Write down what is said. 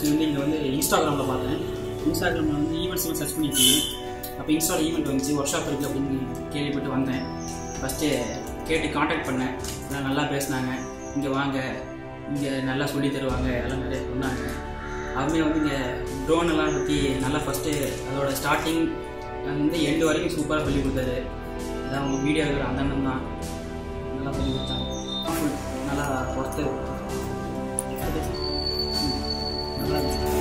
Option வந்து இங்கே வந்து இன்ஸ்டாகிராமில் பார்த்தேன். இன்ஸ்டாகிராமில் வந்து ஈவெண்ட்ஸ் வந்து சர்ச் பண்ணியிருக்கீங்க. அப்போ இன்ஸ்டால் ஈவெண்ட் வந்துச்சு, ஒர்க் ஷாப் இருக்குது அப்படின்னு கேள்விப்பட்டு வந்தேன். ஃபஸ்ட்டு கேட்டு காண்டாக்ட் பண்ணேன். எல்லாம் நல்லா பேசினாங்க, இங்கே வாங்க இங்கே நல்லா சொல்லி தருவாங்க எல்லாம் நிறைய சொன்னாங்க. அதுமாரி வந்து இங்கே ட்ரோனெல்லாம் பற்றி நல்லா ஃபஸ்ட்டு அதோடய ஸ்டார்டிங் வந்து எண்டு வரைக்கும் சூப்பராக சொல்லிக் கொடுத்தாரு. அதான் அவங்க வீடியோ இருக்கிற அந்த அண்ணன் தான் நல்லா சொல்லிக் கொடுத்தாங்க. ஃபுல் நல்லா ஒர்த்து நல்லா